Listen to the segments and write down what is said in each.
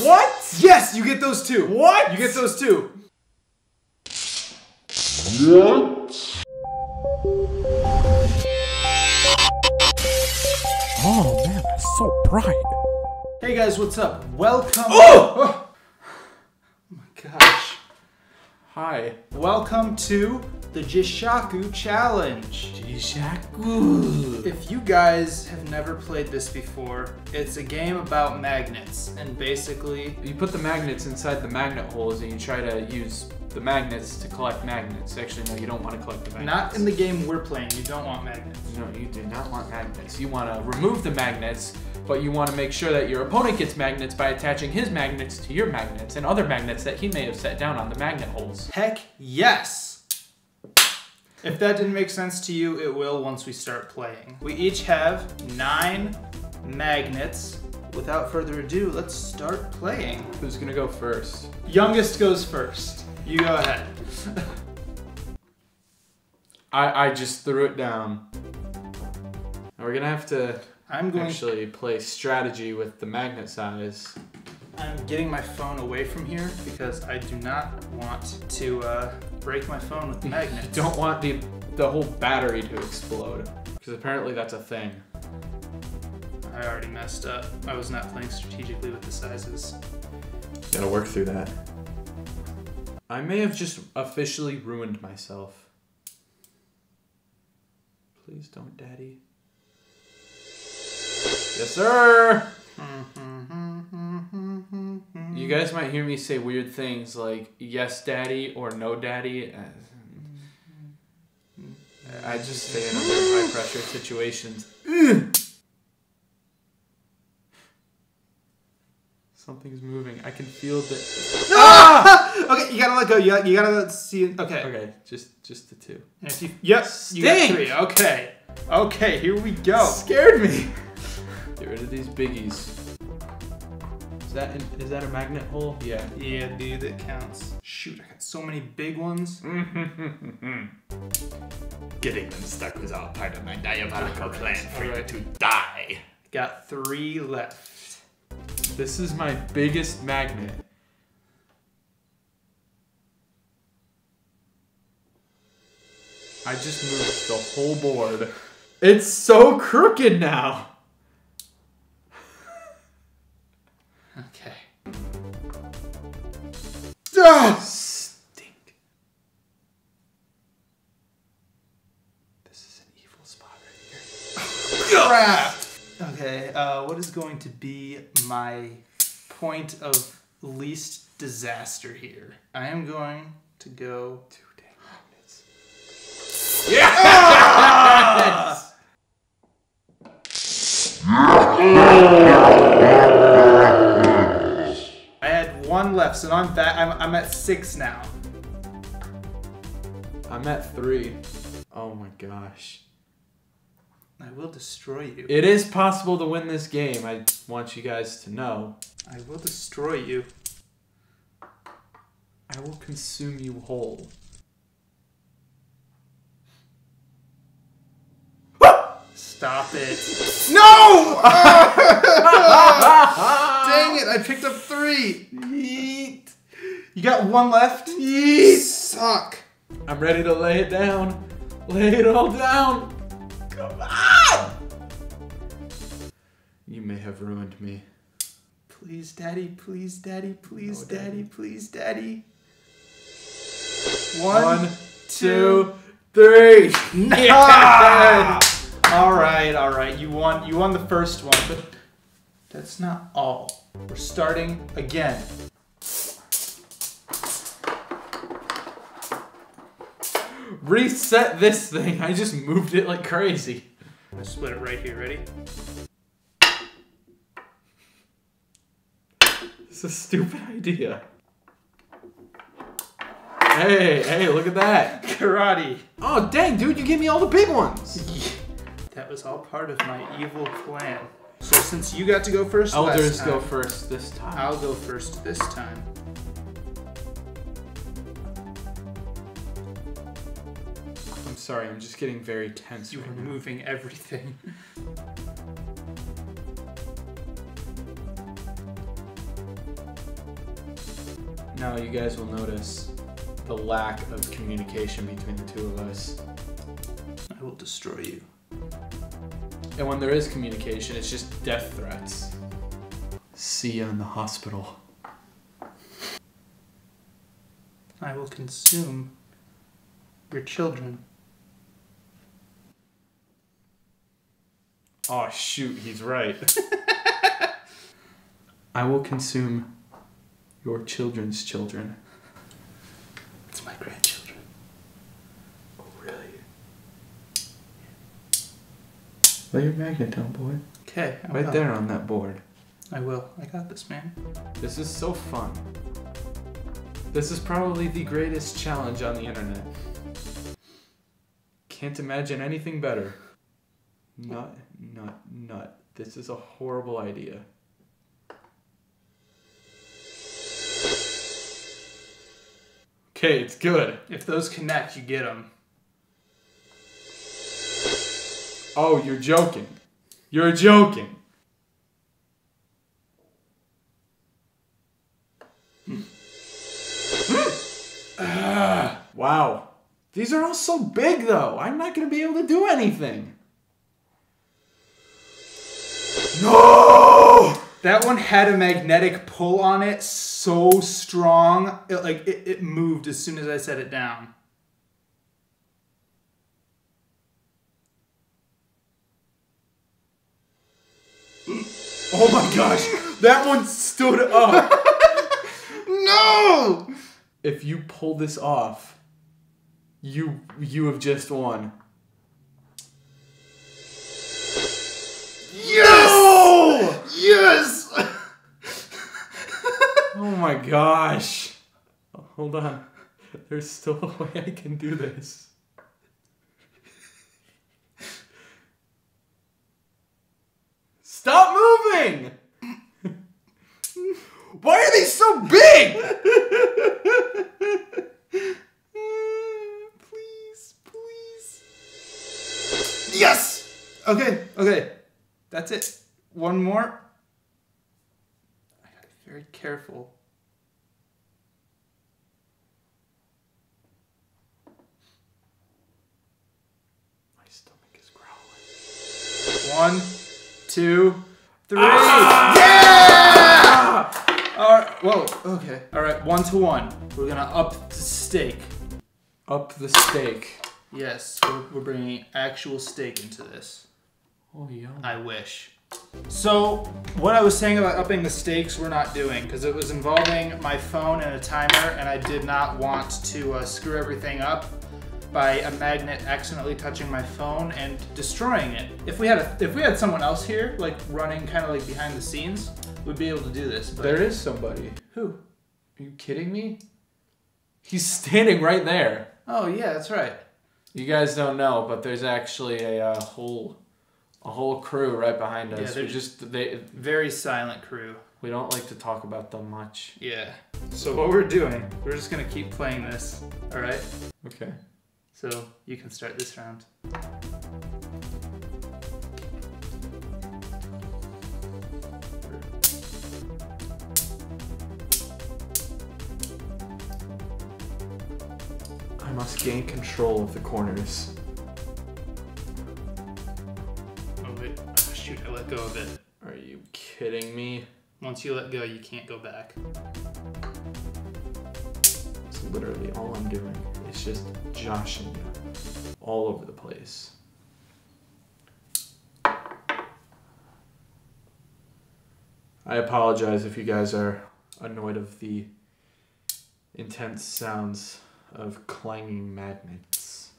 What? Yes, you get those two. What? You get those two. What? Oh man, that's so bright. Hey guys, what's up? Welcome. Oh! Oh my gosh. Hi. Welcome to the Jishaku challenge. Jishaku. If you guys have never played this before, it's a game about magnets. And basically, you put the magnets inside the magnet holes and you try to use the magnets to collect magnets. Actually, no, you don't want to collect the magnets. Not in the game we're playing, you don't want magnets. No, you do not want magnets. You want to remove the magnets, but you want to make sure that your opponent gets magnets by attaching his magnets to your magnets and other magnets that he may have set down on the magnet holes. Heck yes! If that didn't make sense to you, it will once we start playing. We each have 9 magnets. Without further ado, let's start playing. Who's gonna go first? Youngest goes first. You go ahead. I just threw it down. Now we're gonna have to actually play strategy with the magnet size. I'm getting my phone away from here because I do not want to break my phone with the magnet. You don't want the whole battery to explode, because apparently that's a thing. I already messed up. I was not playing strategically with the sizes. Gotta work through that. I may have just officially ruined myself. Please don't, Daddy. Yes, sir! You guys might hear me say weird things like "yes, Daddy" or "no, Daddy." I just stay in other high-pressure situations. Something's moving. I can feel the. Ah! Okay, you gotta let go. You gotta see it. Okay. Okay, just the two. Yes, you got 3. Okay. Okay, here we go. It scared me. Get rid of these biggies. Is that a magnet hole? Yeah. Yeah, dude, it counts. Shoot, I got so many big ones. Getting them stuck was all part of my diabolical plan for you to die. Got 3 left. This is my biggest magnet. I just moved the whole board. It's so crooked now. Okay. Ah, stink. This is an evil spot right here. Crap! Okay, what is going to be my point of least disaster here? I am going to go 2 dang magnets. Yeah! Ah! Left, so I'm at 6 now. I'm at 3. Oh my gosh. I will destroy you. It is possible to win this game. I want you guys to know. I will destroy you. I will consume you whole. Stop it. No! Dang it, I picked up 3. Yeet. You got 1 left? Yeet. Suck. I'm ready to lay it down. Lay it all down. Come on! You may have ruined me. Please, Daddy, please, Daddy, please, no, Daddy, Daddy, please, Daddy. 1, 2, 3. No! Yeah! All right, you won the first one, but that's not all. We're starting again. Reset this thing, I just moved it like crazy. I'm gonna split it right here, ready? It's a stupid idea. Hey, hey, look at that. Karate. Oh dang, dude, you gave me all the big ones. That was all part of my evil plan. So since you got to go first last time, go first this time. I'll go first this time. I'm sorry, I'm just getting very tense. You are moving everything. Now you guys will notice the lack of communication between the two of us. I will destroy you. And when there is communication, it's just death threats. See ya in the hospital. I will consume your children. Oh shoot, he's right. I will consume your children's children. It's my grandchildren. Oh, really? Lay your magnet down, boy. Okay, right there on that board. I will. I got this, man. This is so fun. This is probably the greatest challenge on the internet. Can't imagine anything better. Nut. This is a horrible idea. Okay, it's good. If those connect, you get them. Oh, you're joking. You're joking. Wow. These are all so big, though. I'm not going to be able to do anything. No! That one had a magnetic pull on it so strong, it moved as soon as I set it down. Oh my gosh, that one stood up. No! If you pull this off, you have just won. Yes! Oh my gosh. Hold on. There's still a way I can do this. Stop moving! Why are these so big? Please, please. Yes! Okay. That's it. One more. I gotta be very careful. My stomach is growling. 1, 2, 3. Ah! Yeah! All right. Whoa. Okay. All right. 1 to 1. We're gonna up the steak. Up the steak. Yes. We're bringing actual steak into this. Oh yeah. I wish. So, what I was saying about upping the stakes, we're not doing, because it was involving my phone and a timer, and I did not want to screw everything up by a magnet accidentally touching my phone and destroying it. If we had someone else here, like running kind of like behind the scenes, we'd be able to do this. But there is somebody. Who? Are you kidding me? He's standing right there. Oh yeah, that's right. You guys don't know, but there's actually a whole crew right behind us. Yeah, they're very silent crew. We don't like to talk about them much. Yeah. So what we're doing, we're just gonna keep playing this. All right. Okay. So you can start this round. I must gain control of the corners. I let go of it. Are you kidding me? Once you let go, you can't go back. It's literally all I'm doing. It's just joshing you all over the place. I apologize if you guys are annoyed of the intense sounds of clanging magnets.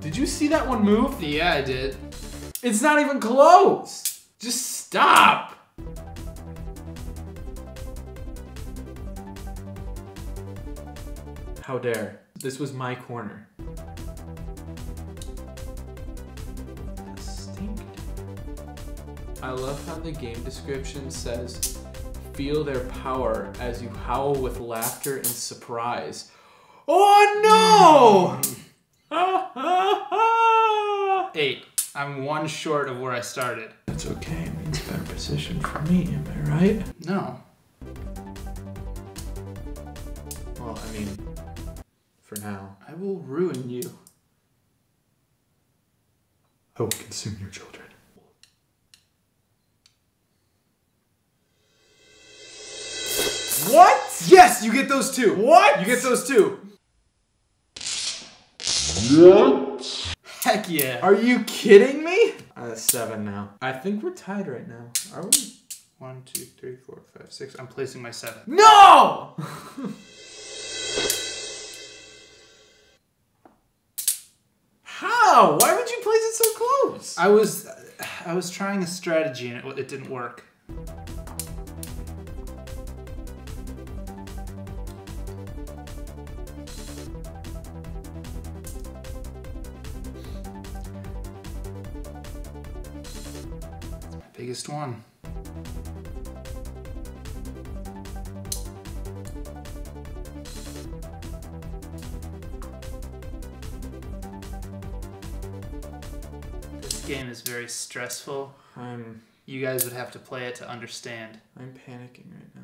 Did you see that one move? Yeah, I did. It's not even close! Just stop! How dare. This was my corner. Stink. I love how the game description says, feel their power as you howl with laughter and surprise. Oh no! Eight. I'm one short of where I started. That's okay, it means better position for me, am I right? No. Well, I mean, for now. I will ruin you. I will consume your children. What? Yes, you get those two. What? You get those two. What? Heck yeah. Are you kidding me? Seven now. I think we're tied right now. Are we? 1, 2, 3, 4, 5, 6. I'm placing my 7. No! How? Why would you place it so close? I was trying a strategy and it didn't work. Biggest one. This game is very stressful. You guys would have to play it to understand. I'm panicking right now.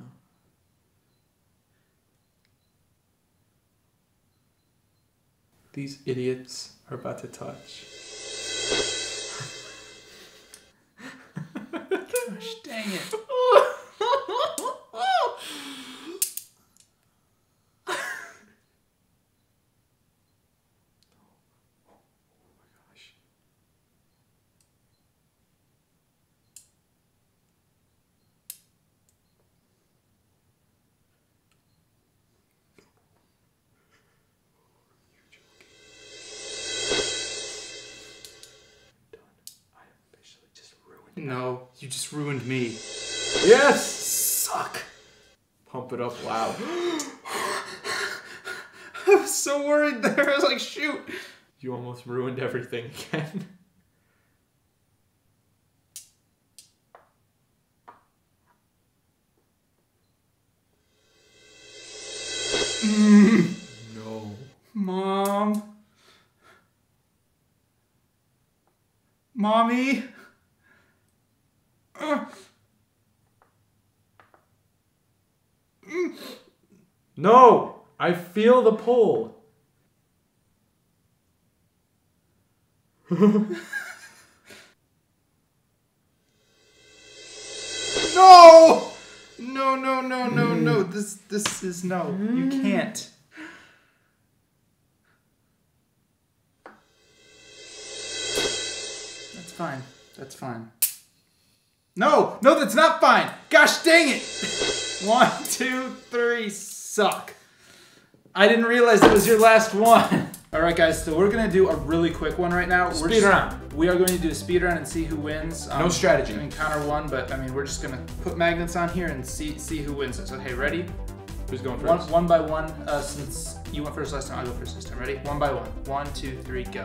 These idiots are about to touch. Dang it. Oh my gosh. No, you just ruined me. Yes! Suck! Pump it up loud. I was so worried there. I was like, shoot! You almost ruined everything again. No. Mom. Mommy. No! I feel the pull. No! No, no, no, no, no. This is no. You can't. That's fine. That's fine. No! No, that's not fine! Gosh dang it! 1, 2, 3, suck. I didn't realize it was your last one. All right, guys, so we're gonna do a really quick one right now. Speed round. We are going to do a speed round and see who wins. No strategy. I mean, counter one, but I mean, we're just gonna put magnets on here and see who wins it. So, hey, ready? Who's going first? One by one, since you went first last time, I'll go first this time. Ready? One by one. 1, 2, 3, go.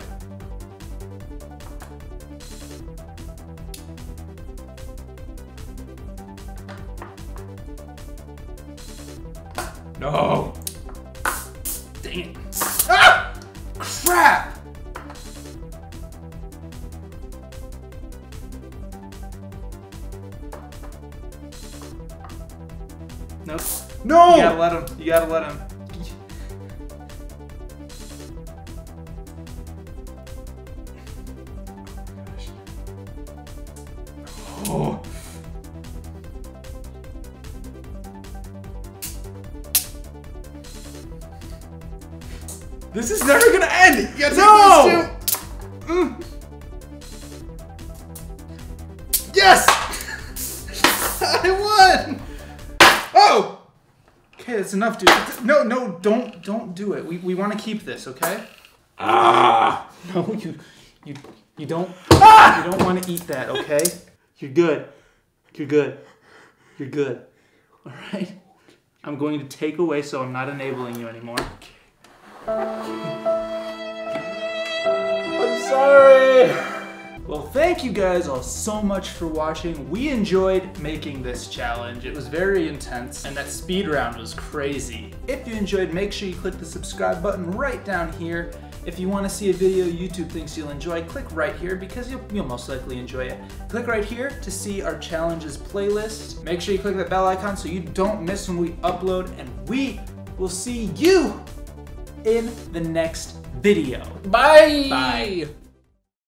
No! Dang it. Ah! Crap! Nope. No! You gotta let him. You gotta let him. Oh! This is never gonna end! You gotta take those two. Yes! I won! Oh! Okay, that's enough, dude. No, no, don't do it. We wanna keep this, okay? Ah! No, you don't. Ah! You don't wanna eat that, okay? You're good. You're good. You're good. Alright. I'm going to take away so I'm not enabling you anymore. I'm sorry! Well, thank you guys all so much for watching. We enjoyed making this challenge. It was very intense, and that speed round was crazy. If you enjoyed, make sure you click the subscribe button right down here. If you want to see a video YouTube thinks you'll enjoy, click right here because you'll most likely enjoy it. Click right here to see our challenges playlist. Make sure you click the bell icon so you don't miss when we upload, and we will see you in the next video. Bye! Bye!